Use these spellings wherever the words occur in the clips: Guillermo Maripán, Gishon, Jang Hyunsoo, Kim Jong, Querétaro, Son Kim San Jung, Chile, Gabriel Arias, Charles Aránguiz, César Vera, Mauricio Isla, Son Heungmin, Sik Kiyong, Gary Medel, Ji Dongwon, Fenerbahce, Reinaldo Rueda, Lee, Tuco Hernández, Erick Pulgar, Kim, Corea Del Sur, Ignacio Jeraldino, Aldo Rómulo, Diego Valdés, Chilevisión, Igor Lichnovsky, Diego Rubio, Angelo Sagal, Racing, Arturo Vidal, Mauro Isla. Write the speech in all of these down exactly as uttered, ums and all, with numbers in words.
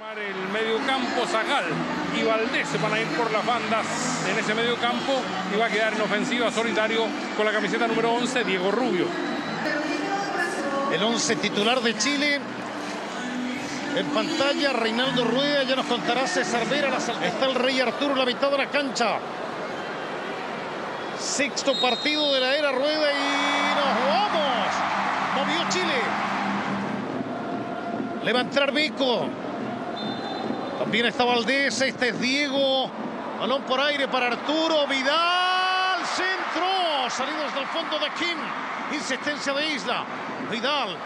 El mediocampo Sagal y Valdés van a ir por las bandas en ese mediocampo y va a quedar en ofensiva solitario con la camiseta número once, Diego Rubio. El once titular de Chile. En pantalla Reinaldo Rueda, ya nos contará César Vera, está el Rey Arturo en la mitad de la cancha. Sexto partido de la era Rueda y nos vamos. Movió Chile. Levantar Vico. También está Valdés, este es Diego. Balón por aire para Arturo Vidal. Centro. Salidos del fondo de Kim. Insistencia de Isla. Vidal.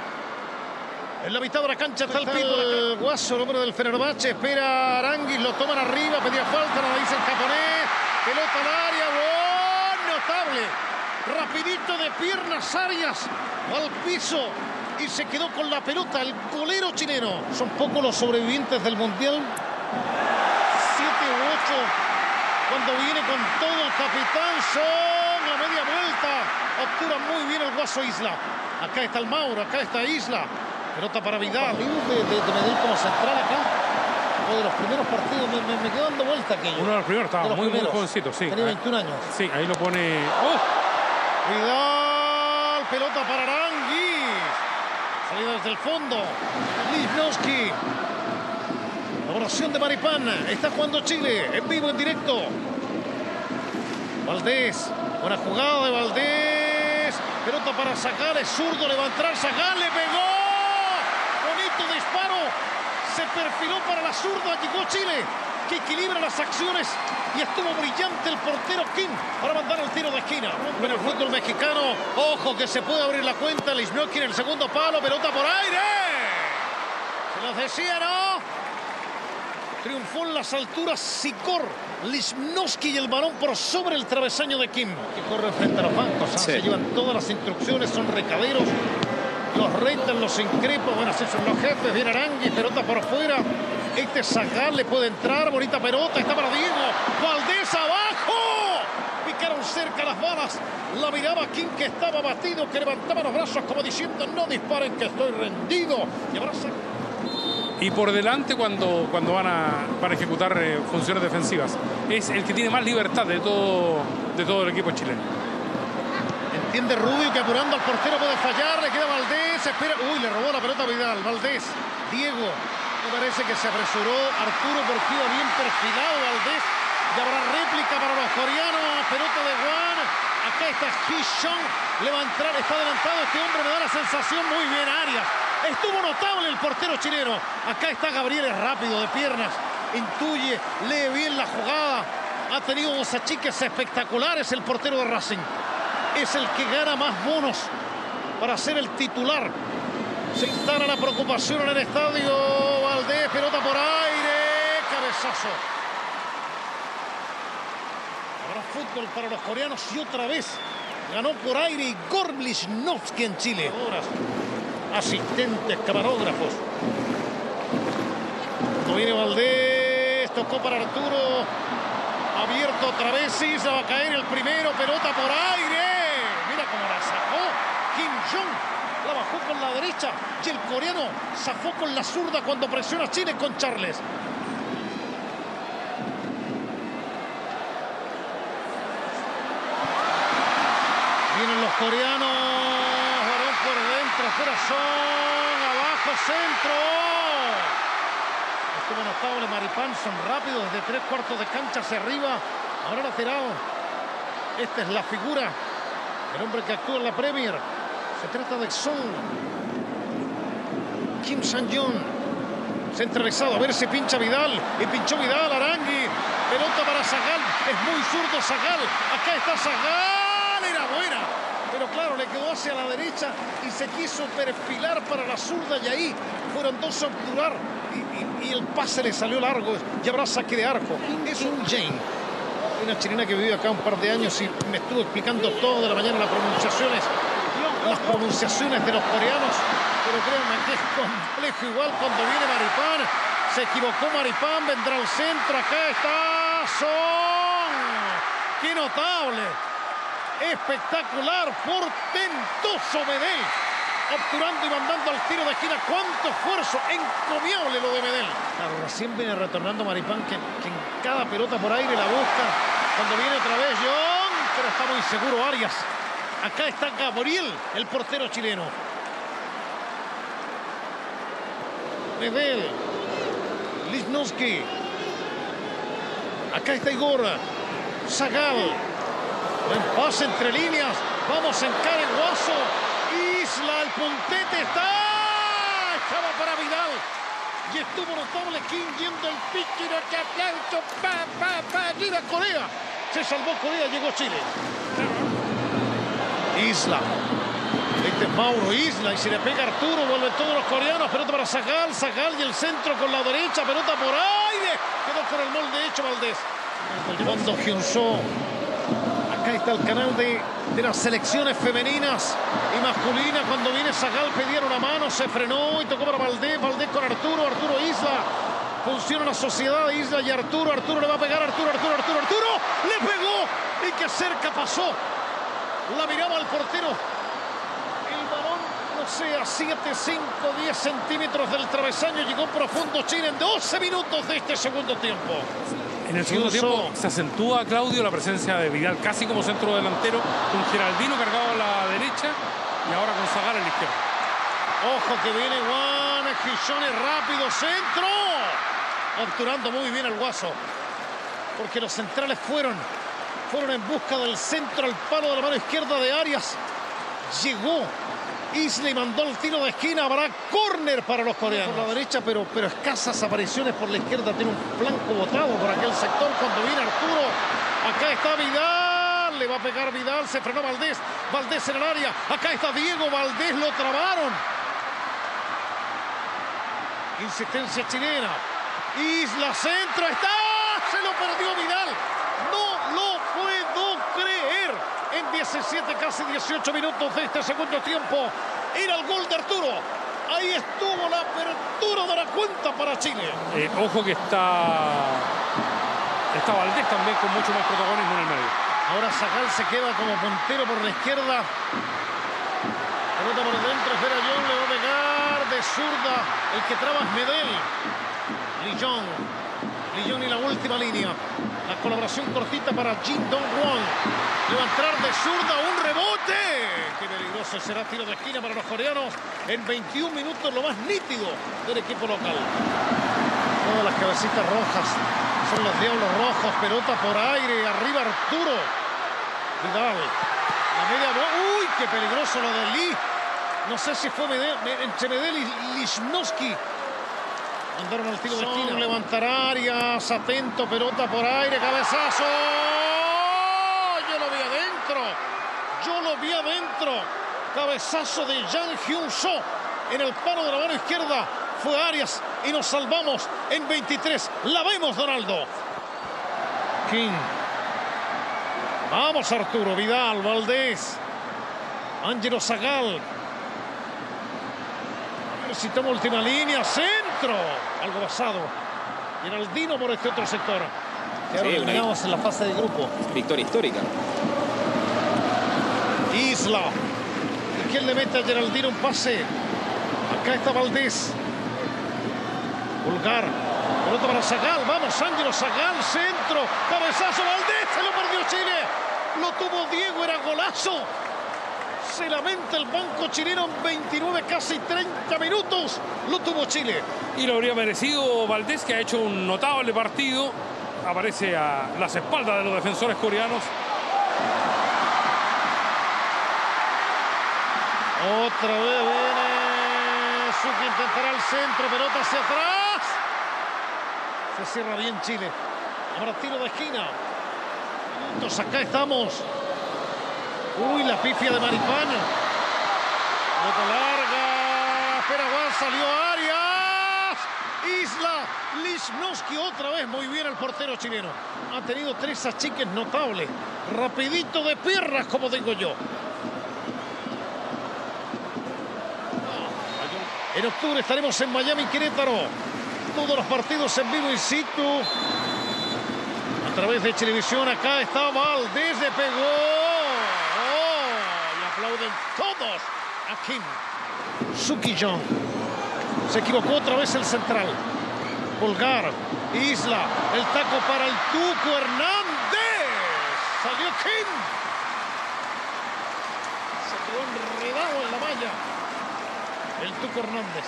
En la mitad de la cancha está el pito. El guaso, el hombre del Fenerbahce. Espera Aránguiz, lo toman arriba. Pedía falta, la dice el japonés. Pelota al área. ¡Gol! Notable. Rapidito de piernas Arias. Al piso. Y se quedó con la pelota el golero chileno. Son pocos los sobrevivientes del Mundial. siete u ocho. Cuando viene con todo el capitán. Son la media vuelta. Captura muy bien el guaso Isla. Acá está el Mauro, acá está Isla. Pelota para Vidal. De, de, de Medel como central acá. Uno de los primeros partidos. Me, me, me quedó dando vuelta aquello. Uno de los primeros, estaba muy, muy jovencito. Sí. Tenía veintiún años. Sí, ahí lo pone... ¡Oh! Vidal. Pelota para Aránguiz. Salida desde el fondo. Lichnovsky. Elaboración de Maripán. Está jugando Chile. En vivo, en directo. Valdés. Buena jugada de Valdés. Pelota para sacar. Es zurdo. Levantar. Sagar. Le pegó. Bonito disparo. Se perfiló para la zurda. Llegó Chile, que equilibra las acciones. Y estuvo brillante el portero Kim para mandar el tiro de esquina. Bueno, el fútbol mexicano, ojo que se puede abrir la cuenta. Lichnovsky en el segundo palo, pelota por aire. Se los decía, ¿no? Triunfó en las alturas Sikor, Lichnovsky y el balón por sobre el travesaño de Kim. Que corre frente a los bancos, ¿ah? Sí. Se llevan todas las instrucciones, son recaderos. Los retan, los increpan, van a hacer los jefes. Viene Aránguiz, pelota por fuera. Este Sagal le puede entrar, bonita pelota, está para Diego. Valdés abajo. Picaron cerca las balas. La miraba Kim, que estaba batido, que levantaba los brazos como diciendo: no disparen, que estoy rendido. Y abraza. Y por delante cuando, cuando van a, van a ejecutar eh, funciones defensivas. Es el que tiene más libertad de todo, de todo el equipo chileno. Entiende Rubio que apurando al portero puede fallar. Le queda Valdés, espera. Uy, le robó la pelota a Vidal. Valdés, Diego. Me parece que se apresuró Arturo porque iba bien perfilado Valdés. Y habrá réplica para los coreanos. Pelota de Juan. Acá está Gishon. Levantar. Está adelantado este hombre. Me da la sensación muy bien Arias. Estuvo notable el portero chileno. Acá está Gabriel. Es rápido de piernas. Intuye. Lee bien la jugada. Ha tenido dos achiques espectaculares el portero de Racing. Es el que gana más bonos para ser el titular. Se instala la preocupación en el estadio. Valdés, pelota por aire, cabezazo. Habrá fútbol para los coreanos y otra vez ganó por aire Igor Lichnovsky en Chile. Asistentes, camarógrafos. Cuando viene Valdés, tocó para Arturo. Abierto otra vez, Isla va a caer el primero, pelota por aire. Mira cómo la sacó Kim Jong. La bajó con la derecha y el coreano zafó con la zurda cuando presiona Chile con Charles. Vienen los coreanos. Varón por dentro, corazón. Abajo, centro. Estuvo notable Maripán. Son rápidos desde tres cuartos de cancha hacia arriba. Ahora lateral. Esta es la figura. El hombre que actúa en la Premier. Se trata de Son Kim San Jung. Centralizado. A ver si pincha Vidal. Y pinchó Vidal. Aránguiz. Pelota para Sagal. Es muy zurdo Sagal. Acá está Sagal. Era buena. Pero claro, le quedó hacia la derecha y se quiso perfilar para la zurda. Y ahí fueron dos a obturar. Y, y, y el pase le salió largo. Y habrá saque de arco. Es un Jane. Una chilena que vivió acá un par de años y me estuvo explicando todo de la mañana las pronunciaciones. Las pronunciaciones de los coreanos, pero créanme que es complejo igual cuando viene Maripán. Se equivocó Maripán, vendrá al centro, acá está Son. ¡Qué notable! Espectacular, portentoso Medel. obturando y mandando al tiro de esquina. ¡Cuánto esfuerzo! ¡Encomiable lo de Medel! Claro, recién viene retornando Maripán, que, que en cada pelota por aire la busca. Cuando viene otra vez Jong, pero está muy seguro Arias. Acá está Gabriel, el portero chileno. Medel, Lichnovsky. Acá está Igor Sagal. Buen pase entre líneas. Vamos a encarar el guaso. Isla, el puntete está. Estaba para Vidal. Y estuvo notable Kim yendo el pique. Que aplauso. Pa, pa, pa. Llega Corea. Se salvó Corea. Llegó Chile. Isla. Este es Mauro Isla. Y se le pega Arturo. Vuelven todos los coreanos. Pelota para Sagal. Sagal y el centro con la derecha. Pelota por aire. Quedó con el molde hecho Valdés. El fondo Hyunsoo. Acá está el canal de, de las selecciones femeninas y masculinas. Cuando viene Sagal, pidieron una mano, se frenó y tocó para Valdés. Valdés con Arturo, Arturo Isla. Funciona la sociedad de Isla y Arturo. Arturo le va a pegar, Arturo, Arturo, Arturo, Arturo. ¡Le pegó! Y que cerca pasó. La miraba al portero. El balón, no sé, a siete, cinco, diez centímetros del travesaño. Llegó profundo Chile en doce minutos de este segundo tiempo. En el segundo tiempo se acentúa, Claudio, la presencia de Vidal casi como centro delantero, con Jeraldino cargado a la derecha y ahora con Sagal en la izquierda. Ojo que viene Juan, Gishon es rápido, centro. Obturando muy bien al guaso, porque los centrales fueron, fueron en busca del centro al palo de la mano izquierda de Arias. Llegó Isla y mandó el tiro de esquina. Habrá córner para los coreanos. Por la derecha, pero, pero escasas apariciones por la izquierda. Tiene un flanco botado por aquel sector. Cuando viene Arturo, acá está Vidal. Le va a pegar Vidal. Se frenó Valdés. Valdés en el área. Acá está Diego Valdés. Lo trabaron. Insistencia chilena. Isla, centro. Está. Se lo perdió Vidal. No lo puedo creer. En diecisiete, casi dieciocho minutos de este segundo tiempo, era el gol de Arturo. Ahí estuvo la apertura de la cuenta para Chile. Eh, ojo que está... está Valdés también con mucho más protagonismo en el medio. Ahora Sagal se queda como puntero por la izquierda. Pelota por dentro, espera Jong, le va a pegar de zurda. El que traba es Medel. Lee Jong. Lee Jong y la última línea. La colaboración cortita para Ji Dongwon. Le va a entrar de zurda, un rebote. Qué peligroso será, tiro de esquina para los coreanos. En veintiún minutos lo más nítido del equipo local. Todas las cabecitas rojas. Son los diablos rojos. Pelota por aire. Arriba Arturo. Vidal. La media... Uy, qué peligroso lo de Lee. No sé si fue Medel, entre Medel y Lichnovsky. Mandaron al tiro de esquina. Levantará Arias. Atento. Pelota por aire. Cabezazo. Yo lo vi adentro. Yo lo vi adentro. Cabezazo de Jang Hyunsoo. En el palo de la mano izquierda fue Arias. Y nos salvamos en veintitrés. La vemos, Donaldo. Kim. Vamos, Arturo. Vidal. Valdés. Angelo Sagal. Si toma última línea, centro. Algo basado. Jeraldino por este otro sector. Ya terminamos sí, en la fase de grupo. Victoria histórica. Isla. ¿Y quién le mete a Jeraldino un pase? Acá está Valdés. Pulgar. Pelota para Sagal. Vamos, Ángelo Sagal. Centro. Cabezazo Valdés. Se lo perdió Chile. Lo tuvo Diego. Era golazo. Se lamenta el banco chileno en veintinueve, casi treinta minutos. Lo tuvo Chile. Y lo habría merecido Valdés, que ha hecho un notable partido. Aparece a las espaldas de los defensores coreanos. Otra vez viene Suki, intentará el centro, pelota hacia atrás. Se cierra bien Chile. Ahora tiro de esquina. Entonces acá estamos. Uy, la pifia de Maripán. Nota larga. Espera, Juan, salió Arias. Isla, Lichnovsky otra vez. Muy bien el portero chileno. Ha tenido tres achiques notables. Rapidito de piernas, como digo yo. En octubre estaremos en Miami, Querétaro. Todos los partidos en vivo in situ. A través de Chilevisión. Acá está Valdés, le pegó. Aplauden todos a Kim. Suquillón. Se equivocó otra vez el central. Pulgar, Isla, el taco para el Tuco Hernández. Salió Kim. Se quedó enredado en la malla. El Tuco Hernández.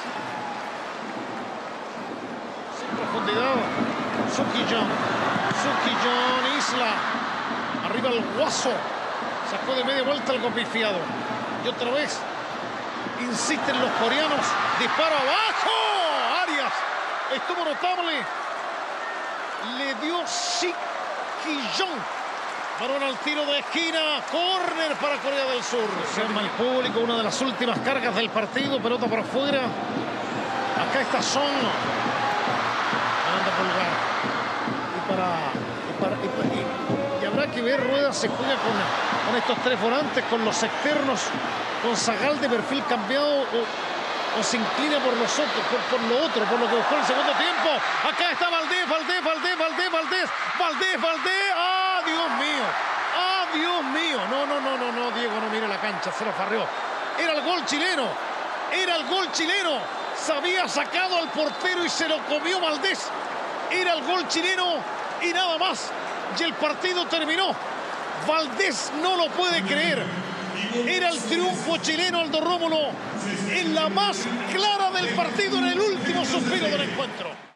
Sin profundidad. Suquillón. Suquillón, Isla. Arriba el guaso. Sacó de media vuelta el golpifiado. Y otra vez insisten los coreanos. Disparo abajo. Arias estuvo notable. Le dio Sik Kiyong. Varón al tiro de esquina. Córner para Corea del Sur. Se arma el público. Una de las últimas cargas del partido. Pelota para afuera. Acá está Son. Manda Pulgar. Y para... Y para, y para y... Habrá que ver, Rueda se juega con, con estos tres volantes, con los externos, con Sagal de perfil cambiado o, o se inclina por los otros, por, por lo otro, por lo que buscó el segundo tiempo. Acá está Valdés, Valdés, Valdés, Valdés, Valdés, Valdés, Valdés. ¡Ah, Dios mío! ¡Ah, Dios mío! No, no, no, no, no, Diego, no mira la cancha, se lo farreó. Era el gol chileno, era el gol chileno. Se había sacado al portero y se lo comió Valdés. Era el gol chileno y nada más. Y el partido terminó. Valdés no lo puede creer. Era el triunfo chileno, Aldo Rómulo, en la más clara del partido, en el último suspiro del encuentro.